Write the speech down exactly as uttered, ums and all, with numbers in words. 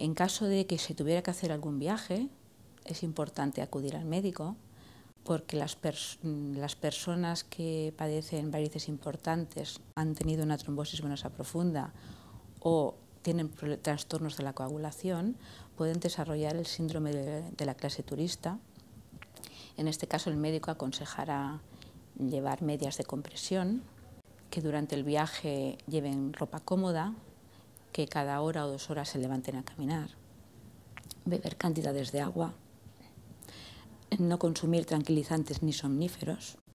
En caso de que se tuviera que hacer algún viaje, es importante acudir al médico, porque las, pers las personas que padecen varices importantes, han tenido una trombosis venosa profunda o tienen trastornos de la coagulación, pueden desarrollar el síndrome de, de la clase turista. En este caso el médico aconsejará llevar medias de compresión, que durante el viaje lleven ropa cómoda, que cada hora o dos horas se levanten a caminar, beber cantidades de agua, no consumir tranquilizantes ni somníferos,